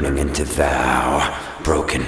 turning into thou. Broken.